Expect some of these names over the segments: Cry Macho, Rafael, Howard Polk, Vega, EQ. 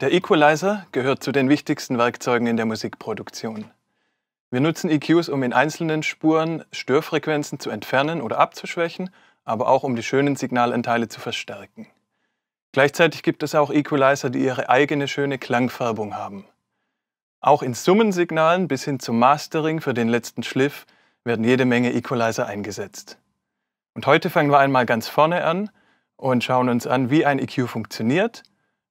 Der Equalizer gehört zu den wichtigsten Werkzeugen in der Musikproduktion. Wir nutzen EQs, um in einzelnen Spuren Störfrequenzen zu entfernen oder abzuschwächen, aber auch um die schönen Signalanteile zu verstärken. Gleichzeitig gibt es auch Equalizer, die ihre eigene schöne Klangfärbung haben. Auch in Summensignalen bis hin zum Mastering für den letzten Schliff werden jede Menge Equalizer eingesetzt. Und heute fangen wir einmal ganz vorne an und schauen uns an, wie ein EQ funktioniert,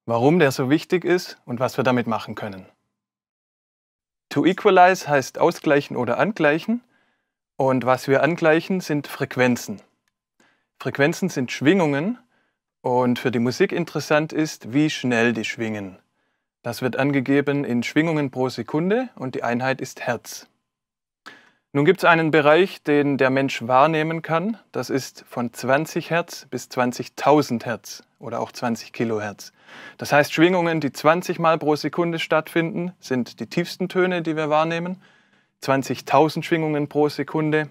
warum der so wichtig ist und was wir damit machen können. To equalize heißt ausgleichen oder angleichen, und was wir angleichen, sind Frequenzen. Frequenzen sind Schwingungen, und für die Musik interessant ist, wie schnell die schwingen. Das wird angegeben in Schwingungen pro Sekunde, und die Einheit ist Hertz. Nun gibt es einen Bereich, den der Mensch wahrnehmen kann. Das ist von 20 Hertz bis 20.000 Hertz oder auch 20 Kilohertz. Das heißt, Schwingungen, die 20 Mal pro Sekunde stattfinden, sind die tiefsten Töne, die wir wahrnehmen. 20.000 Schwingungen pro Sekunde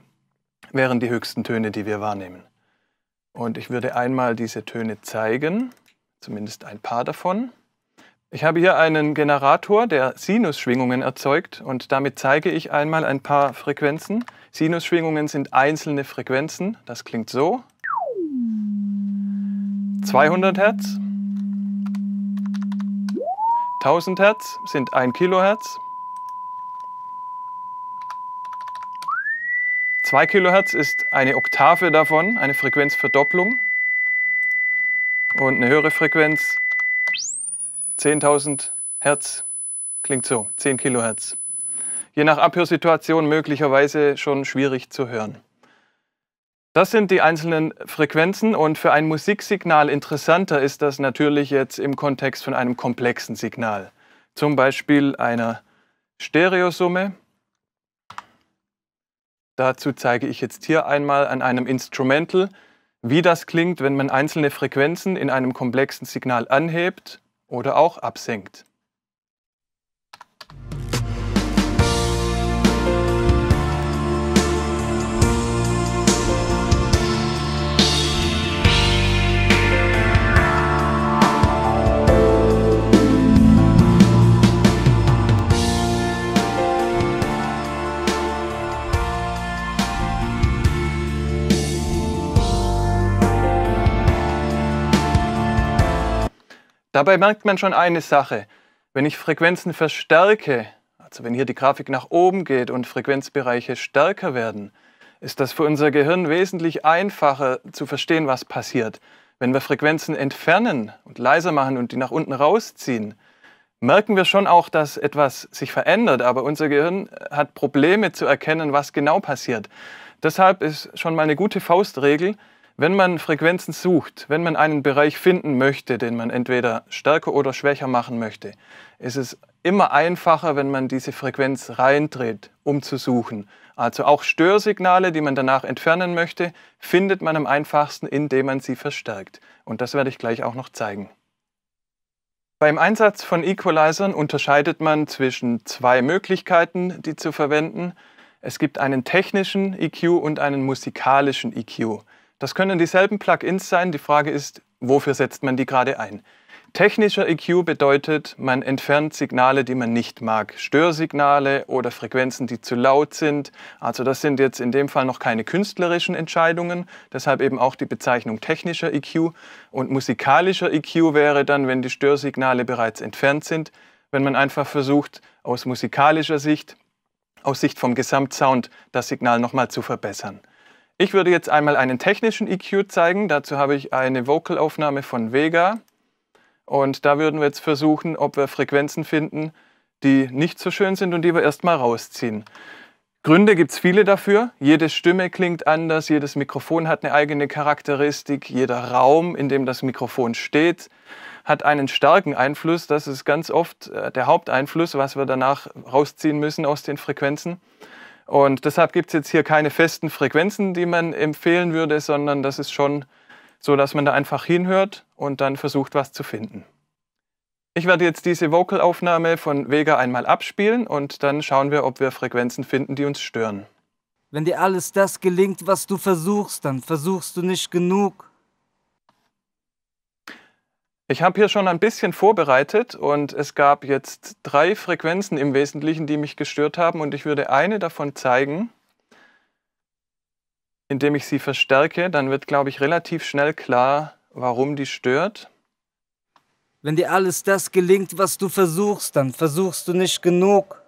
wären die höchsten Töne, die wir wahrnehmen. Und ich würde einmal diese Töne zeigen, zumindest ein paar davon. Ich habe hier einen Generator, der Sinusschwingungen erzeugt, und damit zeige ich einmal ein paar Frequenzen. Sinusschwingungen sind einzelne Frequenzen. Das klingt so. 200 Hertz. 1000 Hertz sind 1 Kilohertz. 2 Kilohertz ist eine Oktave davon, eine Frequenzverdopplung. Und eine höhere Frequenz 10.000 Hertz klingt so, 10 Kilohertz. Je nach Abhörsituation möglicherweise schon schwierig zu hören. Das sind die einzelnen Frequenzen, und für ein Musiksignal interessanter ist das natürlich jetzt im Kontext von einem komplexen Signal. Zum Beispiel einer Stereosumme. Dazu zeige ich jetzt hier einmal an einem Instrumental, wie das klingt, wenn man einzelne Frequenzen in einem komplexen Signal anhebt oder auch absenkt. Dabei merkt man schon eine Sache: Wenn ich Frequenzen verstärke, also wenn hier die Grafik nach oben geht und Frequenzbereiche stärker werden, ist das für unser Gehirn wesentlich einfacher zu verstehen, was passiert. Wenn wir Frequenzen entfernen und leiser machen und die nach unten rausziehen, merken wir schon auch, dass etwas sich verändert, aber unser Gehirn hat Probleme zu erkennen, was genau passiert. Deshalb ist schon mal eine gute Faustregel: Wenn man Frequenzen sucht, wenn man einen Bereich finden möchte, den man entweder stärker oder schwächer machen möchte, ist es immer einfacher, wenn man diese Frequenz reindreht, um zu suchen. Also auch Störsignale, die man danach entfernen möchte, findet man am einfachsten, indem man sie verstärkt. Und das werde ich gleich auch noch zeigen. Beim Einsatz von Equalizern unterscheidet man zwischen zwei Möglichkeiten, die zu verwenden. Es gibt einen technischen EQ und einen musikalischen EQ. Das können dieselben Plugins sein, die Frage ist, wofür setzt man die gerade ein? Technischer EQ bedeutet, man entfernt Signale, die man nicht mag. Störsignale oder Frequenzen, die zu laut sind. Also das sind jetzt in dem Fall noch keine künstlerischen Entscheidungen, deshalb eben auch die Bezeichnung technischer EQ. Und musikalischer EQ wäre dann, wenn die Störsignale bereits entfernt sind, wenn man einfach versucht, aus musikalischer Sicht, aus Sicht vom Gesamtsound, das Signal nochmal zu verbessern. Ich würde jetzt einmal einen technischen EQ zeigen. Dazu habe ich eine Vocalaufnahme von Vega. Und da würden wir jetzt versuchen, ob wir Frequenzen finden, die nicht so schön sind und die wir erstmal rausziehen. Gründe gibt es viele dafür. Jede Stimme klingt anders, jedes Mikrofon hat eine eigene Charakteristik, jeder Raum, in dem das Mikrofon steht, hat einen starken Einfluss. Das ist ganz oft der Haupteinfluss, was wir danach rausziehen müssen aus den Frequenzen. Und deshalb gibt es jetzt hier keine festen Frequenzen, die man empfehlen würde, sondern das ist schon so, dass man da einfach hinhört und dann versucht, was zu finden. Ich werde jetzt diese Vocalaufnahme von Vega einmal abspielen und dann schauen wir, ob wir Frequenzen finden, die uns stören. Wenn dir alles das gelingt, was du versuchst, dann versuchst du nicht genug. Ich habe hier schon ein bisschen vorbereitet und es gab jetzt 3 Frequenzen im Wesentlichen, die mich gestört haben, und ich würde eine davon zeigen, indem ich sie verstärke. Dann wird, glaube ich, relativ schnell klar, warum die stört. Wenn dir alles das gelingt, was du versuchst, dann versuchst du nicht genug.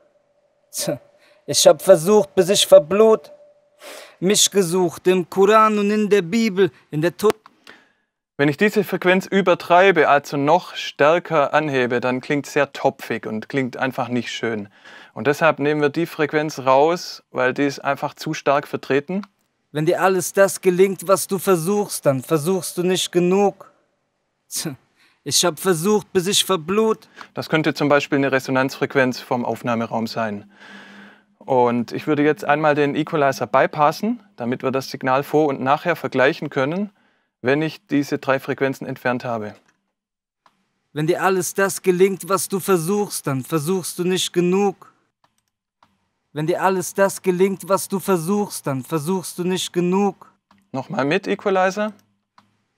Ich habe versucht, bis ich verblut. Mich gesucht im Koran und in der Bibel, in der Tod. Wenn ich diese Frequenz übertreibe, also noch stärker anhebe, dann klingt es sehr topfig und klingt einfach nicht schön. Und deshalb nehmen wir die Frequenz raus, weil die ist einfach zu stark vertreten. Wenn dir alles das gelingt, was du versuchst, dann versuchst du nicht genug. Ich habe versucht, bis ich verblut. Das könnte zum Beispiel eine Resonanzfrequenz vom Aufnahmeraum sein. Und ich würde jetzt einmal den Equalizer bypassen, damit wir das Signal vor und nachher vergleichen können, wenn ich diese 3 Frequenzen entfernt habe. Wenn dir alles das gelingt, was du versuchst, dann versuchst du nicht genug. Wenn dir alles das gelingt, was du versuchst, dann versuchst du nicht genug. Nochmal mit Equalizer.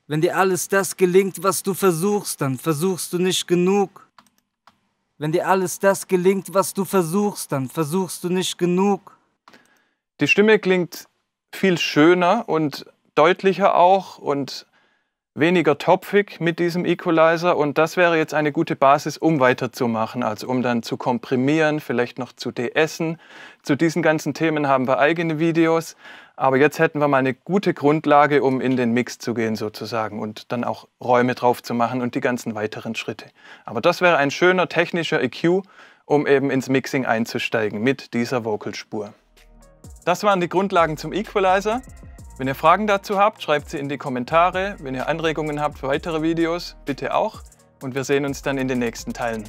Wenn dir alles das gelingt, was du versuchst, dann versuchst du nicht genug. Wenn dir alles das gelingt, was du versuchst, dann versuchst du nicht genug. Die Stimme klingt viel schöner und deutlicher auch und weniger topfig mit diesem Equalizer. Und das wäre jetzt eine gute Basis, um weiterzumachen, also um dann zu komprimieren, vielleicht noch zu de-essen. Zu diesen ganzen Themen haben wir eigene Videos. Aber jetzt hätten wir mal eine gute Grundlage, um in den Mix zu gehen sozusagen und dann auch Räume drauf zu machen und die ganzen weiteren Schritte. Aber das wäre ein schöner technischer EQ, um eben ins Mixing einzusteigen mit dieser Vocalspur. Das waren die Grundlagen zum Equalizer. Wenn ihr Fragen dazu habt, schreibt sie in die Kommentare. Wenn ihr Anregungen habt für weitere Videos, bitte auch. Und wir sehen uns dann in den nächsten Teilen.